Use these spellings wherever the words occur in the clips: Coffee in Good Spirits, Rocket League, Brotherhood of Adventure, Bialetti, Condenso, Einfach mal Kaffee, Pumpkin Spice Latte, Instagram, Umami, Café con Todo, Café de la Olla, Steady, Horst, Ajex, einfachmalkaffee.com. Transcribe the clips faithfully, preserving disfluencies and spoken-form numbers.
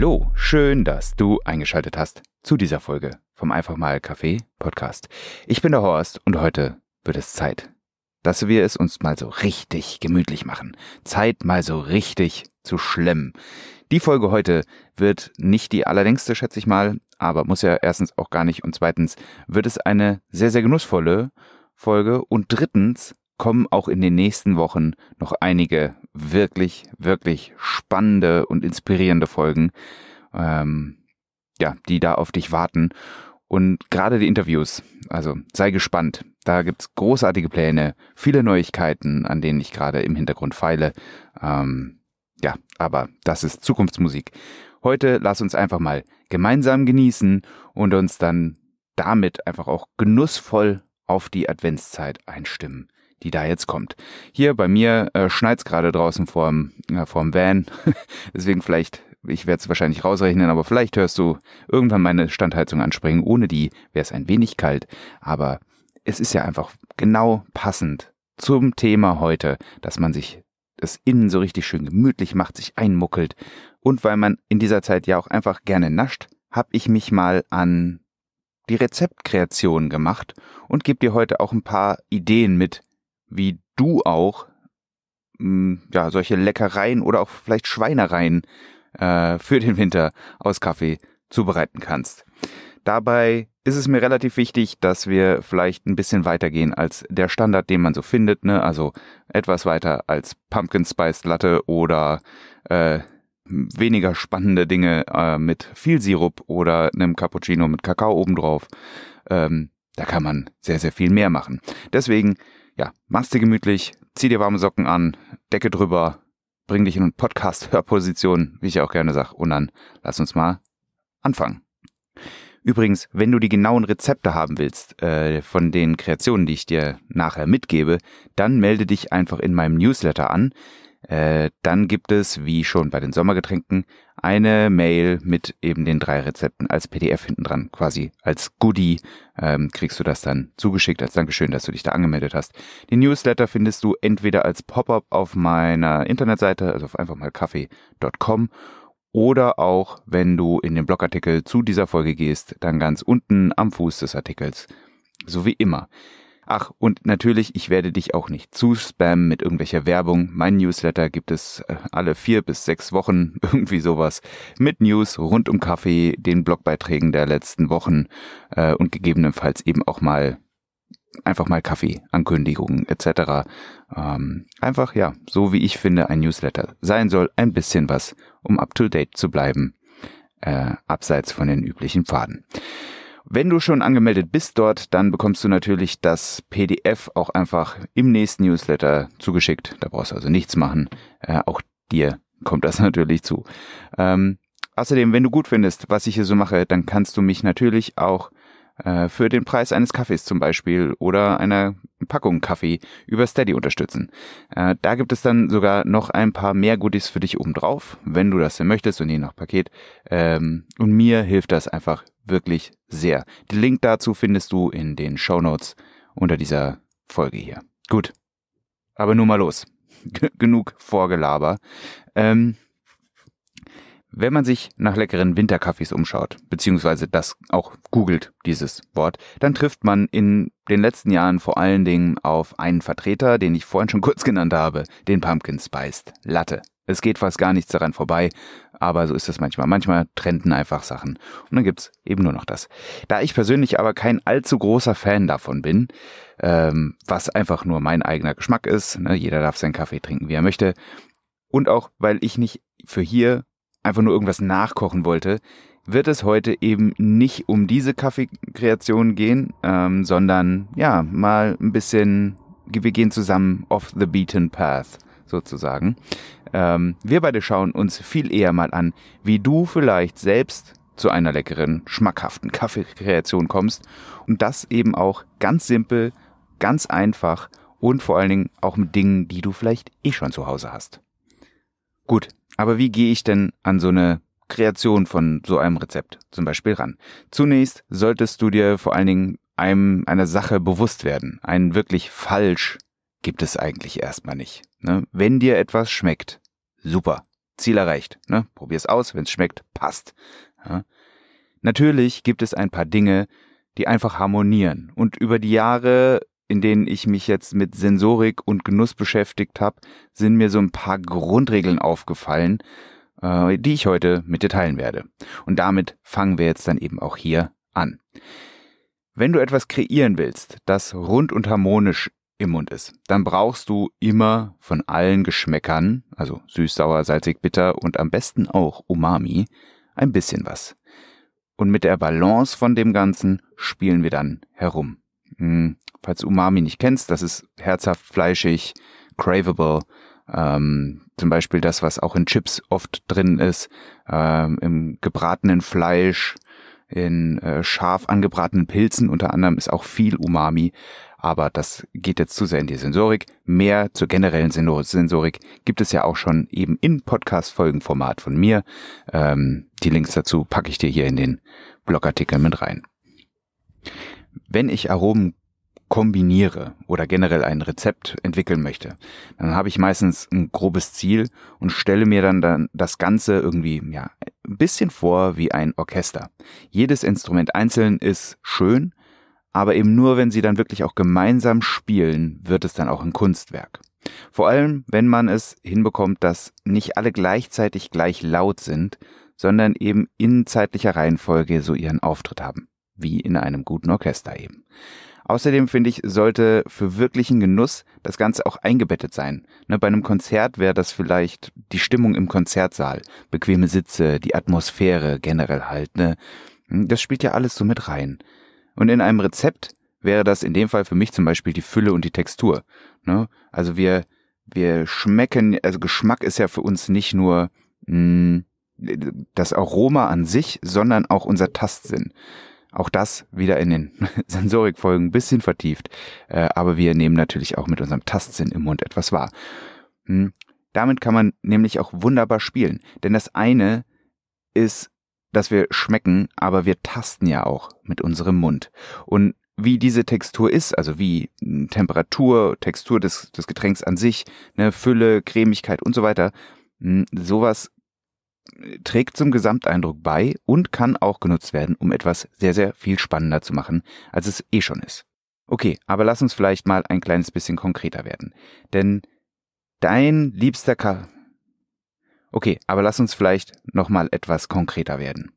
Hallo, schön, dass du eingeschaltet hast zu dieser Folge vom Einfach mal Kaffee Podcast. Ich bin der Horst und heute wird es Zeit, dass wir es uns mal so richtig gemütlich machen. Zeit mal so richtig zu schlemmen. Die Folge heute wird nicht die allerlängste, schätze ich mal, aber muss ja erstens auch gar nicht und zweitens wird es eine sehr, sehr genussvolle Folge und drittens kommen auch in den nächsten Wochen noch einige wirklich, wirklich spannende und inspirierende Folgen, ähm, ja, die da auf dich warten. Und gerade die Interviews, also sei gespannt. Da gibt es großartige Pläne, viele Neuigkeiten, an denen ich gerade im Hintergrund feile. Ähm, ja, aber das ist Zukunftsmusik. Heute lass uns einfach mal gemeinsam genießen und uns dann damit einfach auch genussvoll auf die Adventszeit einstimmen, die da jetzt kommt. Hier bei mir äh, schneit's gerade draußen vorm, äh, vorm Van, deswegen vielleicht, ich werde es wahrscheinlich rausrechnen, aber vielleicht hörst du irgendwann meine Standheizung anspringen. Ohne die wäre es ein wenig kalt, aber es ist ja einfach genau passend zum Thema heute, dass man sich das innen so richtig schön gemütlich macht, sich einmuckelt und weil man in dieser Zeit ja auch einfach gerne nascht, habe ich mich mal an die Rezeptkreation gemacht und gebe dir heute auch ein paar Ideen mit, wie du auch mh, ja, solche Leckereien oder auch vielleicht Schweinereien äh, für den Winter aus Kaffee zubereiten kannst. Dabei ist es mir relativ wichtig, dass wir vielleicht ein bisschen weitergehen als der Standard, den man so findet, ne? Also etwas weiter als Pumpkin Spice Latte oder äh, weniger spannende Dinge äh, mit viel Sirup oder einem Cappuccino mit Kakao obendrauf. Ähm, da kann man sehr, sehr viel mehr machen. Deswegen ja, mach's dir gemütlich, zieh dir warme Socken an, Decke drüber, bring dich in Podcast-Hörposition, wie ich auch gerne sage. Und dann lass uns mal anfangen. Übrigens, wenn du die genauen Rezepte haben willst äh, von den Kreationen, die ich dir nachher mitgebe, dann melde dich einfach in meinem Newsletter an. Äh, dann gibt es, wie schon bei den Sommergetränken, eine Mail mit eben den drei Rezepten als P D F hinten dran, quasi als Goodie ähm, kriegst du das dann zugeschickt als Dankeschön, dass du dich da angemeldet hast. Den Newsletter findest du entweder als Pop-up auf meiner Internetseite, also auf einfach mal kaffee punkt com, oder auch, wenn du in den Blogartikel zu dieser Folge gehst, dann ganz unten am Fuß des Artikels, so wie immer. Ach, und natürlich, ich werde dich auch nicht zuspammen mit irgendwelcher Werbung. Mein Newsletter gibt es alle vier bis sechs Wochen, irgendwie sowas, mit News rund um Kaffee, den Blogbeiträgen der letzten Wochen äh, und gegebenenfalls eben auch mal einfach mal Kaffee-Ankündigungen et cetera. Ähm, einfach, ja, so wie ich finde, ein Newsletter sein soll, ein bisschen was, um up-to-date zu bleiben, äh, abseits von den üblichen Pfaden. Wenn du schon angemeldet bist dort, dann bekommst du natürlich das P D F auch einfach im nächsten Newsletter zugeschickt. Da brauchst du also nichts machen. Äh, auch dir kommt das natürlich zu. Ähm, außerdem, wenn du gut findest, was ich hier so mache, dann kannst du mich natürlich auch äh, für den Preis eines Kaffees zum Beispiel oder einer Packung Kaffee über Steady unterstützen. Äh, da gibt es dann sogar noch ein paar mehr Goodies für dich obendrauf, wenn du das denn möchtest und je nach Paket. Ähm, und mir hilft das einfach wirklich sehr. Den Link dazu findest du in den Shownotes unter dieser Folge hier. Gut, aber nun mal los. G- genug Vorgelaber. Ähm, wenn man sich nach leckeren Winterkaffees umschaut, beziehungsweise das auch googelt, dieses Wort, dann trifft man in den letzten Jahren vor allen Dingen auf einen Vertreter, den ich vorhin schon kurz genannt habe, den Pumpkin Spice Latte. Es geht fast gar nichts daran vorbei, aber so ist das manchmal. Manchmal trenden einfach Sachen und dann gibt's eben nur noch das. Da ich persönlich aber kein allzu großer Fan davon bin, ähm, was einfach nur mein eigener Geschmack ist, ne? Jeder darf seinen Kaffee trinken, wie er möchte, und auch, weil ich nicht für hier einfach nur irgendwas nachkochen wollte, wird es heute eben nicht um diese Kaffeekreation gehen, ähm, sondern ja, mal ein bisschen, wir gehen zusammen off the beaten path sozusagen. Ähm, wir beide schauen uns viel eher mal an, wie du vielleicht selbst zu einer leckeren, schmackhaften Kaffeekreation kommst und das eben auch ganz simpel, ganz einfach und vor allen Dingen auch mit Dingen, die du vielleicht eh schon zu Hause hast. Gut, aber wie gehe ich denn an so eine Kreation von so einem Rezept zum Beispiel ran? Zunächst solltest du dir vor allen Dingen einem, einer Sache bewusst werden. Einen wirklich falsch gibt es eigentlich erstmal nicht. Ne? Wenn dir etwas schmeckt, super, Ziel erreicht. Ne? Probier's aus, wenn's schmeckt, passt. Ja? Natürlich gibt es ein paar Dinge, die einfach harmonieren. Und über die Jahre, in denen ich mich jetzt mit Sensorik und Genuss beschäftigt habe, sind mir so ein paar Grundregeln aufgefallen, äh, die ich heute mit dir teilen werde. Und damit fangen wir jetzt dann eben auch hier an. Wenn du etwas kreieren willst, das rund und harmonisch im Mund ist, dann brauchst du immer von allen Geschmäckern, also süß, sauer, salzig, bitter und am besten auch Umami, ein bisschen was. Und mit der Balance von dem Ganzen spielen wir dann herum. Hm, falls du Umami nicht kennst, das ist herzhaft, fleischig, craveable. Ähm, zum Beispiel das, was auch in Chips oft drin ist, ähm, im gebratenen Fleisch, in äh, scharf angebratenen Pilzen unter anderem ist auch viel Umami. Aber das geht jetzt zu sehr in die Sensorik. Mehr zur generellen Sensorik gibt es ja auch schon eben in Podcast-Folgenformat von mir. Ähm, die Links dazu packe ich dir hier in den Blogartikel mit rein. Wenn ich Aromen kombiniere oder generell ein Rezept entwickeln möchte, dann habe ich meistens ein grobes Ziel und stelle mir dann, dann das Ganze irgendwie ja ein bisschen vor wie ein Orchester. Jedes Instrument einzeln ist schön, aber eben nur, wenn sie dann wirklich auch gemeinsam spielen, wird es dann auch ein Kunstwerk. Vor allem, wenn man es hinbekommt, dass nicht alle gleichzeitig gleich laut sind, sondern eben in zeitlicher Reihenfolge so ihren Auftritt haben. Wie in einem guten Orchester eben. Außerdem finde ich, sollte für wirklichen Genuss das Ganze auch eingebettet sein. Ne, bei einem Konzert wäre das vielleicht die Stimmung im Konzertsaal, bequeme Sitze, die Atmosphäre generell halt. Ne? Das spielt ja alles so mit rein. Und in einem Rezept wäre das in dem Fall für mich zum Beispiel die Fülle und die Textur. Ne? Also wir, wir schmecken, also Geschmack ist ja für uns nicht nur mh, das Aroma an sich, sondern auch unser Tastsinn. Auch das wieder in den Sensorikfolgen ein bisschen vertieft. Äh, aber wir nehmen natürlich auch mit unserem Tastsinn im Mund etwas wahr. Hm? Damit kann man nämlich auch wunderbar spielen. Denn das eine ist, dass wir schmecken, aber wir tasten ja auch mit unserem Mund. Und wie diese Textur ist, also wie Temperatur, Textur des, des Getränks an sich, ne, Fülle, Cremigkeit und so weiter, sowas trägt zum Gesamteindruck bei und kann auch genutzt werden, um etwas sehr, sehr viel spannender zu machen, als es eh schon ist. Okay, aber lass uns vielleicht mal ein kleines bisschen konkreter werden. Denn dein liebster Kaffee... Okay, aber lass uns vielleicht nochmal etwas konkreter werden.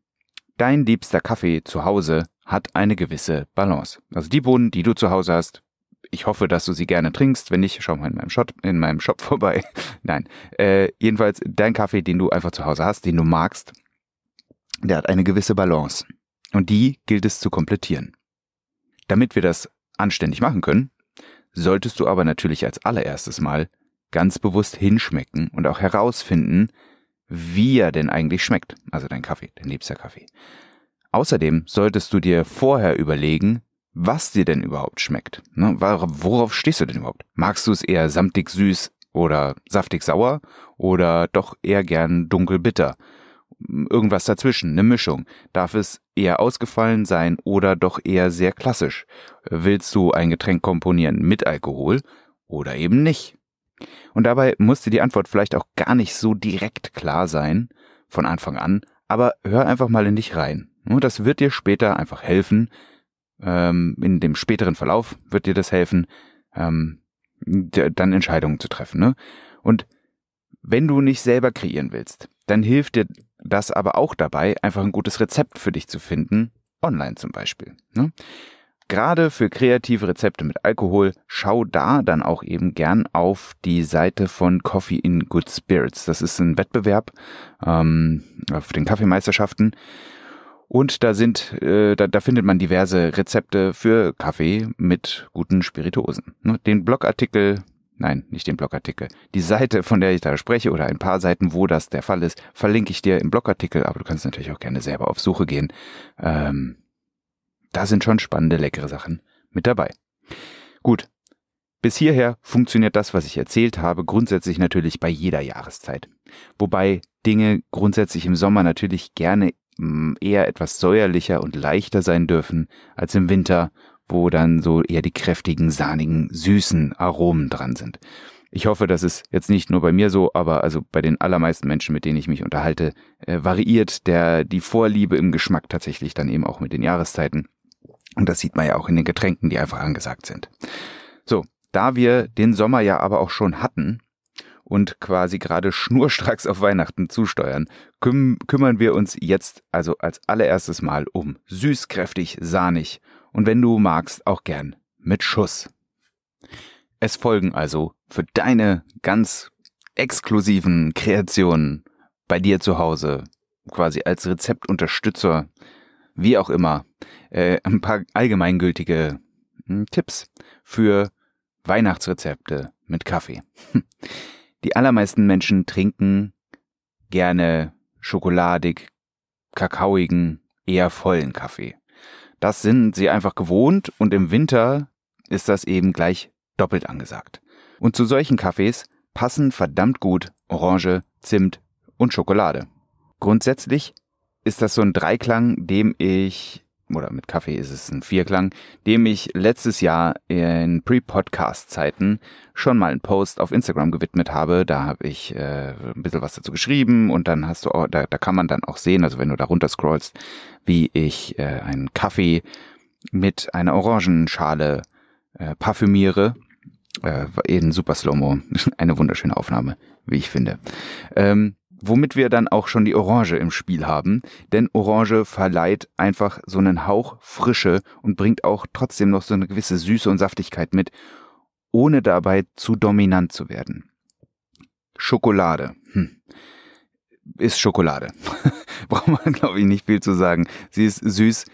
Dein liebster Kaffee zu Hause hat eine gewisse Balance. Also die Bohnen, die du zu Hause hast, ich hoffe, dass du sie gerne trinkst. Wenn nicht, schau mal in meinem Shop, in meinem Shop vorbei. Nein, äh, jedenfalls dein Kaffee, den du einfach zu Hause hast, den du magst, der hat eine gewisse Balance. Und die gilt es zu komplettieren. Damit wir das anständig machen können, solltest du aber natürlich als allererstes mal ganz bewusst hinschmecken und auch herausfinden, wie er denn eigentlich schmeckt. Also dein Kaffee, dein liebster Kaffee. Außerdem solltest du dir vorher überlegen, was dir denn überhaupt schmeckt. Ne? Worauf stehst du denn überhaupt? Magst du es eher samtig süß oder saftig sauer oder doch eher gern dunkel bitter? Irgendwas dazwischen, eine Mischung. Darf es eher ausgefallen sein oder doch eher sehr klassisch? Willst du ein Getränk komponieren mit Alkohol oder eben nicht? Und dabei musste die Antwort vielleicht auch gar nicht so direkt klar sein von Anfang an, aber hör einfach mal in dich rein. Und das wird dir später einfach helfen, ähm, in dem späteren Verlauf wird dir das helfen, ähm, dann Entscheidungen zu treffen. Ne? Und wenn du nicht selber kreieren willst, dann hilft dir das aber auch dabei, einfach ein gutes Rezept für dich zu finden, online zum Beispiel. Ne? Gerade für kreative Rezepte mit Alkohol, schau da dann auch eben gern auf die Seite von Coffee in Good Spirits. Das ist ein Wettbewerb ähm, auf den Kaffeemeisterschaften. Und da sind, äh, da, da findet man diverse Rezepte für Kaffee mit guten Spirituosen. Den Blogartikel, nein, nicht den Blogartikel, die Seite, von der ich da spreche oder ein paar Seiten, wo das der Fall ist, verlinke ich dir im Blogartikel. Aber du kannst natürlich auch gerne selber auf Suche gehen. Ähm, Da sind schon spannende, leckere Sachen mit dabei. Gut, bis hierher funktioniert das, was ich erzählt habe, grundsätzlich natürlich bei jeder Jahreszeit. Wobei Dinge grundsätzlich im Sommer natürlich gerne eher etwas säuerlicher und leichter sein dürfen als im Winter, wo dann so eher die kräftigen, sahnigen, süßen Aromen dran sind. Ich hoffe, das ist jetzt nicht nur bei mir so, aber also bei den allermeisten Menschen, mit denen ich mich unterhalte, äh, variiert der, die Vorliebe im Geschmack tatsächlich dann eben auch mit den Jahreszeiten. Und das sieht man ja auch in den Getränken, die einfach angesagt sind. So, da wir den Sommer ja aber auch schon hatten und quasi gerade schnurstracks auf Weihnachten zusteuern, küm- kümmern wir uns jetzt also als allererstes mal um süß, kräftig, sahnig und wenn du magst, auch gern mit Schuss. Es folgen also für deine ganz exklusiven Kreationen bei dir zu Hause, quasi als Rezeptunterstützer, wie auch immer, äh, ein paar allgemeingültige mh, Tipps für Weihnachtsrezepte mit Kaffee. Die allermeisten Menschen trinken gerne schokoladig, kakaoigen, eher vollen Kaffee. Das sind sie einfach gewohnt und im Winter ist das eben gleich doppelt angesagt. Und zu solchen Kaffees passen verdammt gut Orange, Zimt und Schokolade. Grundsätzlich ist das so ein Dreiklang, dem ich, oder mit Kaffee ist es ein Vierklang, dem ich letztes Jahr in Pre-Podcast-Zeiten schon mal einen Post auf Instagram gewidmet habe. Da habe ich äh, ein bisschen was dazu geschrieben und dann hast du auch, da, da kann man dann auch sehen, also wenn du da runter scrollst, wie ich äh, einen Kaffee mit einer Orangenschale äh, parfümiere. Äh, in super Slow-Mo. Eine wunderschöne Aufnahme, wie ich finde. Ähm, Womit wir dann auch schon die Orange im Spiel haben, denn Orange verleiht einfach so einen Hauch Frische und bringt auch trotzdem noch so eine gewisse Süße und Saftigkeit mit, ohne dabei zu dominant zu werden. Schokolade. Hm. Ist Schokolade. Braucht man, glaube ich, nicht viel zu sagen. Sie ist süß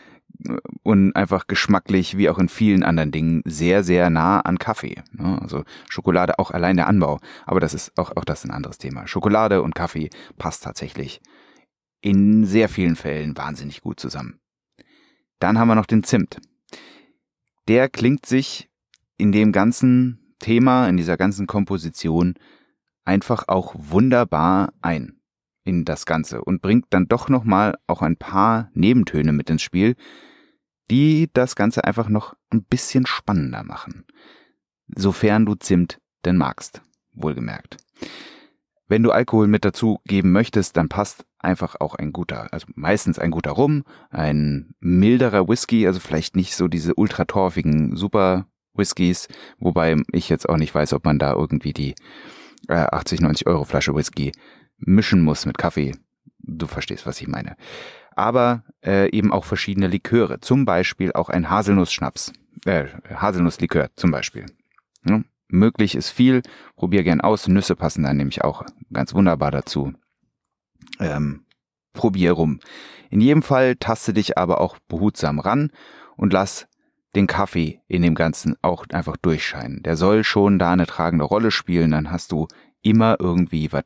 und einfach geschmacklich, wie auch in vielen anderen Dingen, sehr, sehr nah an Kaffee. Also Schokolade, auch allein der Anbau. Aber das ist auch, auch das ein anderes Thema. Schokolade und Kaffee passt tatsächlich in sehr vielen Fällen wahnsinnig gut zusammen. Dann haben wir noch den Zimt. Der klingt sich in dem ganzen Thema, in dieser ganzen Komposition einfach auch wunderbar ein in das Ganze und bringt dann doch nochmal auch ein paar Nebentöne mit ins Spiel, die das Ganze einfach noch ein bisschen spannender machen. Sofern du Zimt denn magst, wohlgemerkt. Wenn du Alkohol mit dazu geben möchtest, dann passt einfach auch ein guter, also meistens ein guter Rum, ein milderer Whisky, also vielleicht nicht so diese ultratorfigen Super-Whiskys, wobei ich jetzt auch nicht weiß, ob man da irgendwie die äh, achtzig, neunzig Euro Flasche Whisky mischen muss mit Kaffee. Du verstehst, was ich meine. Aber äh, eben auch verschiedene Liköre. Zum Beispiel auch ein Haselnuss-Schnaps. Äh, Haselnusslikör zum Beispiel. Ja, möglich ist viel. Probier gern aus. Nüsse passen da nämlich auch ganz wunderbar dazu. Ähm, probier rum. In jedem Fall taste dich aber auch behutsam ran und lass den Kaffee in dem Ganzen auch einfach durchscheinen. Der soll schon da eine tragende Rolle spielen. Dann hast du immer irgendwie was.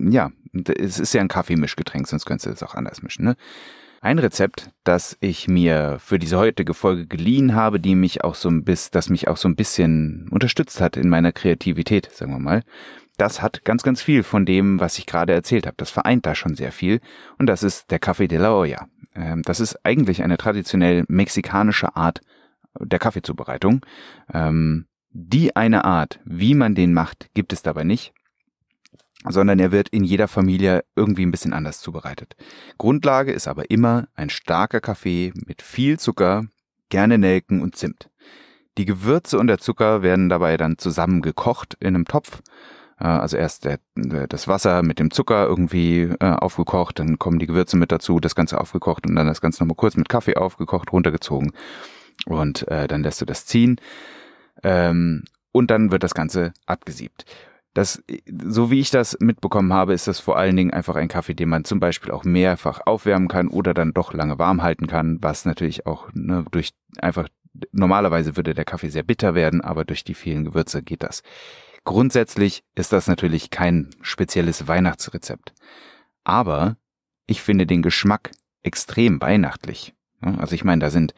Ja, es ist ja ein Kaffeemischgetränk, sonst könntest du es auch anders mischen, ne? Ein Rezept, das ich mir für diese heutige Folge geliehen habe, die mich auch so ein bisschen, das mich auch so ein bisschen unterstützt hat in meiner Kreativität, sagen wir mal, das hat ganz, ganz viel von dem, was ich gerade erzählt habe. Das vereint da schon sehr viel und das ist der Café de la Olla. Das ist eigentlich eine traditionell mexikanische Art der Kaffeezubereitung. Die eine Art, wie man den macht, gibt es dabei nicht, sondern er wird in jeder Familie irgendwie ein bisschen anders zubereitet. Grundlage ist aber immer ein starker Kaffee mit viel Zucker, gerne Nelken und Zimt. Die Gewürze und der Zucker werden dabei dann zusammen gekocht in einem Topf. Also erst der, das Wasser mit dem Zucker irgendwie aufgekocht, dann kommen die Gewürze mit dazu, das Ganze aufgekocht und dann das Ganze nochmal kurz mit Kaffee aufgekocht, runtergezogen und dann lässt du das ziehen und dann wird das Ganze abgesiebt. Das, so wie ich das mitbekommen habe, ist das vor allen Dingen einfach ein Kaffee, den man zum Beispiel auch mehrfach aufwärmen kann oder dann doch lange warm halten kann, was natürlich auch ne, durch einfach, normalerweise würde der Kaffee sehr bitter werden, aber durch die vielen Gewürze geht das. Grundsätzlich ist das natürlich kein spezielles Weihnachtsrezept, aber ich finde den Geschmack extrem weihnachtlich. Also ich meine, da sind,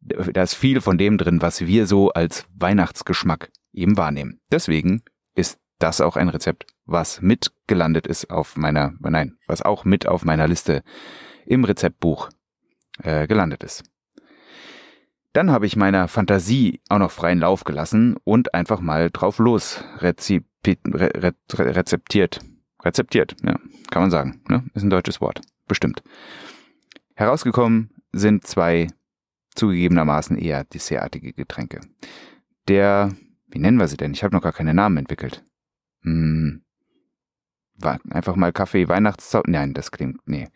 da ist viel von dem drin, was wir so als Weihnachtsgeschmack eben wahrnehmen. Deswegen ist das auch ein Rezept, was mitgelandet ist auf meiner, nein, was auch mit auf meiner Liste im Rezeptbuch äh, gelandet ist. Dann habe ich meiner Fantasie auch noch freien Lauf gelassen und einfach mal drauf los rezip re re rezeptiert. Rezeptiert, ja, kann man sagen. Ne? Ist ein deutsches Wort, bestimmt. Herausgekommen sind zwei zugegebenermaßen eher dessertartige Getränke. Der, wie nennen wir sie denn? Ich habe noch gar keine Namen entwickelt. Hm, einfach mal Kaffee, Weihnachtszauber. Nein, das klingt, nee.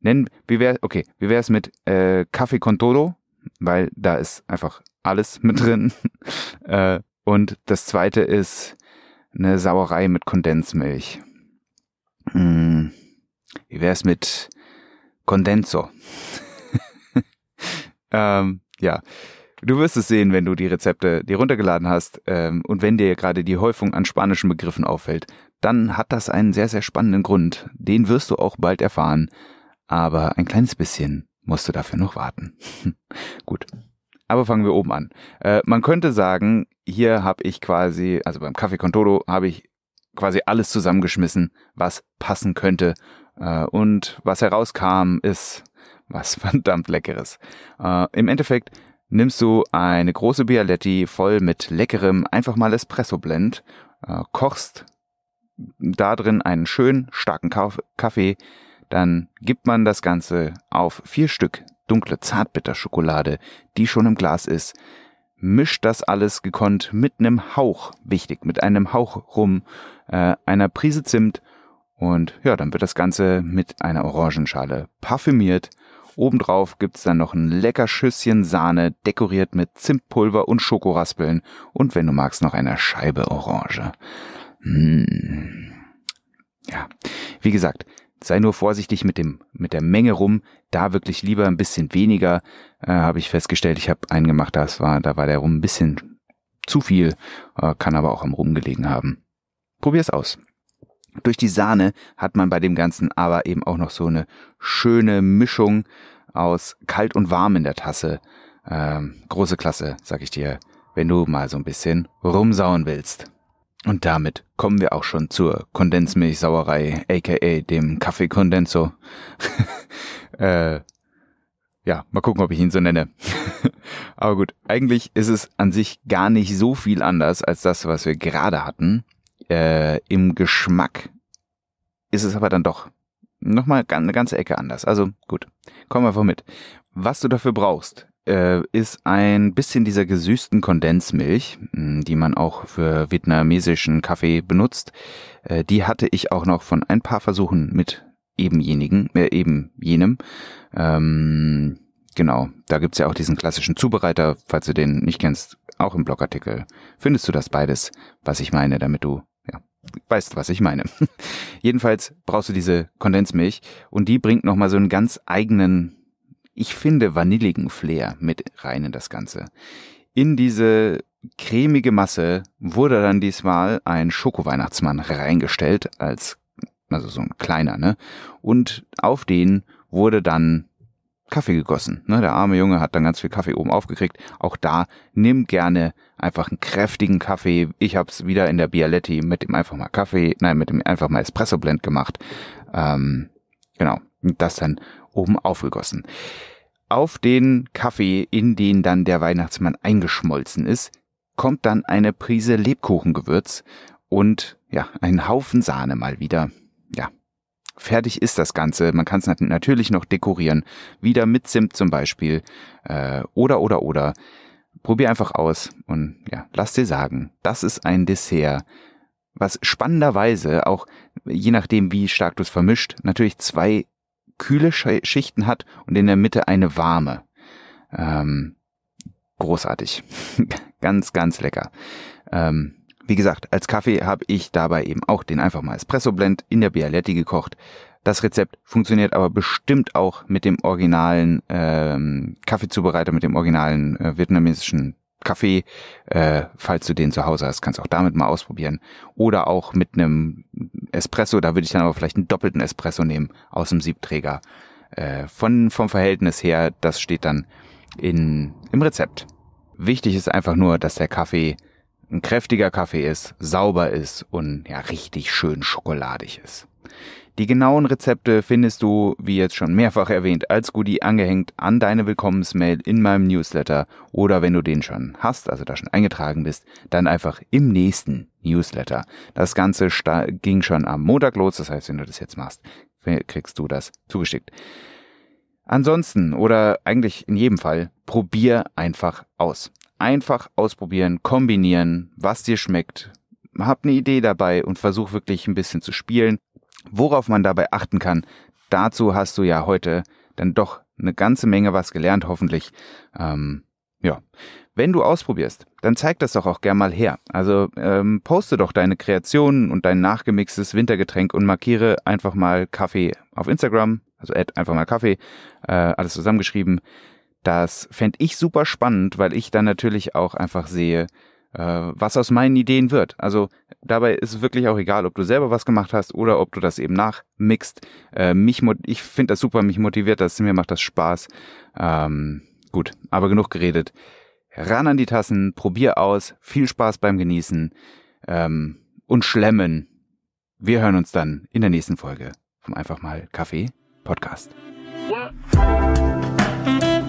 Nennen, wie wäre, okay, wie wäre es mit äh, Café con Todo? Weil da ist einfach alles mit drin. äh, und das zweite ist eine Sauerei mit Kondensmilch. Hm, wie wäre es mit Condenso? ähm, ja, du wirst es sehen, wenn du die Rezepte dir runtergeladen hast ähm, und wenn dir gerade die Häufung an spanischen Begriffen auffällt, dann hat das einen sehr, sehr spannenden Grund. Den wirst du auch bald erfahren, aber ein kleines bisschen musst du dafür noch warten. Gut, aber fangen wir oben an. Äh, man könnte sagen, hier habe ich quasi, also beim Café con Todo habe ich quasi alles zusammengeschmissen, was passen könnte. Äh, und was herauskam, ist was verdammt Leckeres. Äh, im Endeffekt nimmst du eine große Bialetti voll mit leckerem, einfach mal Espresso-Blend, äh, kochst da drin einen schönen, starken Kaffee, dann gibt man das Ganze auf vier Stück dunkle Zartbitterschokolade, die schon im Glas ist, mischt das alles gekonnt mit einem Hauch, wichtig, mit einem Hauch Rum, äh, einer Prise Zimt und ja, dann wird das Ganze mit einer Orangenschale parfümiert. Obendrauf gibt es dann noch ein lecker Schüsschen Sahne, dekoriert mit Zimtpulver und Schokoraspeln und wenn du magst, noch einer Scheibe Orange. Mmh. Ja, wie gesagt, sei nur vorsichtig mit dem mit der Menge Rum, da wirklich lieber ein bisschen weniger, äh, habe ich festgestellt. Ich habe einen gemacht, das war, da war der Rum ein bisschen zu viel, äh, kann aber auch am Rum gelegen haben. Probier's aus. Durch die Sahne hat man bei dem Ganzen aber eben auch noch so eine schöne Mischung aus kalt und warm in der Tasse. Ähm, große Klasse, sag ich dir, wenn du mal so ein bisschen rumsauen willst. Und damit kommen wir auch schon zur Kondensmilchsauerei, aka dem Café Condenso. äh, ja, mal gucken, ob ich ihn so nenne. Aber gut, eigentlich ist es an sich gar nicht so viel anders als das, was wir gerade hatten. Äh, Im Geschmack ist es aber dann doch nochmal eine ganze Ecke anders. Also gut, komm einfach mit. Was du dafür brauchst, ist ein bisschen dieser gesüßten Kondensmilch, die man auch für vietnamesischen Kaffee benutzt. Die hatte ich auch noch von ein paar Versuchen mit eben jenigen, äh, eben jenem. Ähm, genau, da gibt's ja auch diesen klassischen Zubereiter, falls du den nicht kennst, auch im Blogartikel. Findest du das beides, was ich meine, damit du ja weißt, was ich meine. Jedenfalls brauchst du diese Kondensmilch und die bringt nochmal so einen ganz eigenen, ich finde, vanilligen Flair mit rein in das Ganze. In diese cremige Masse wurde dann diesmal ein Schoko-Weihnachtsmann reingestellt, als, also so ein kleiner, ne? Und auf den wurde dann Kaffee gegossen. Ne? Der arme Junge hat dann ganz viel Kaffee oben aufgekriegt. Auch da nimm gerne einfach einen kräftigen Kaffee. Ich habe es wieder in der Bialetti mit dem einfach mal Kaffee, nein, mit dem einfach mal Espresso-Blend gemacht. Ähm, genau, das dann oben aufgegossen. Auf den Kaffee, in den dann der Weihnachtsmann eingeschmolzen ist, kommt dann eine Prise Lebkuchengewürz und ja, einen Haufen Sahne mal wieder. Ja, fertig ist das Ganze. Man kann es natürlich noch dekorieren. Wieder mit Zimt zum Beispiel. Äh, oder, oder, oder. Probier einfach aus und ja, lass dir sagen, das ist ein Dessert, was spannenderweise auch, je nachdem wie stark du es vermischt, natürlich zwei kühle Schichten hat und in der Mitte eine warme. Ähm, großartig. Ganz, ganz lecker. Ähm, wie gesagt, als Kaffee habe ich dabei eben auch den einfach mal Espresso-Blend in der Bialetti gekocht. Das Rezept funktioniert aber bestimmt auch mit dem originalen ähm, Kaffeezubereiter, mit dem originalen äh, vietnamesischen Kaffee. Äh, falls du den zu Hause hast, kannst du auch damit mal ausprobieren. Oder auch mit einem Espresso, da würde ich dann aber vielleicht einen doppelten Espresso nehmen aus dem Siebträger. Äh, von, vom Verhältnis her, das steht dann in, im Rezept. Wichtig ist einfach nur, dass der Kaffee ein kräftiger Kaffee ist, sauber ist und ja richtig schön schokoladig ist. Die genauen Rezepte findest du, wie jetzt schon mehrfach erwähnt, als Goodie angehängt an deine Willkommensmail in meinem Newsletter oder wenn du den schon hast, also da schon eingetragen bist, dann einfach im nächsten Newsletter. Das Ganze ging schon am Montag los, das heißt, wenn du das jetzt machst, kriegst du das zugeschickt. Ansonsten oder eigentlich in jedem Fall, probier einfach aus. Einfach ausprobieren, kombinieren, was dir schmeckt. Hab eine Idee dabei und versuch wirklich ein bisschen zu spielen. Worauf man dabei achten kann, dazu hast du ja heute dann doch eine ganze Menge was gelernt, hoffentlich. Ähm, ja, wenn du ausprobierst, dann zeig das doch auch gern mal her. Also ähm, poste doch deine Kreationen und dein nachgemixtes Wintergetränk und markiere einfach mal Kaffee auf Instagram, also at einfach mal Kaffee, äh, alles zusammengeschrieben. Das fände ich super spannend, weil ich dann natürlich auch einfach sehe, was aus meinen Ideen wird. Also dabei ist es wirklich auch egal, ob du selber was gemacht hast oder ob du das eben nachmixt. Äh, mich, ich finde das super, mich motiviert das, mir macht das Spaß. Ähm, gut, aber genug geredet. Ran an die Tassen, probier aus, viel Spaß beim Genießen ähm, und Schlemmen. Wir hören uns dann in der nächsten Folge vom Einfach mal Kaffee Podcast. Ja.